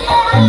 Thank you.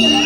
Subscribe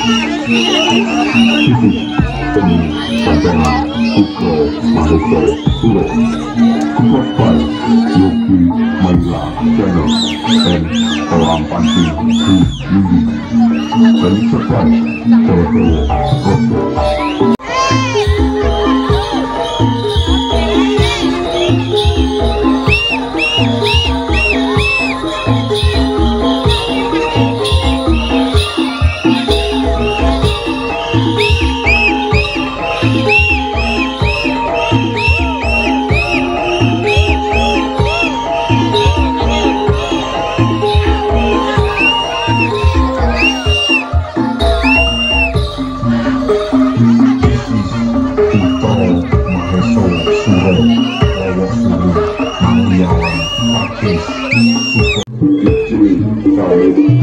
Thank you.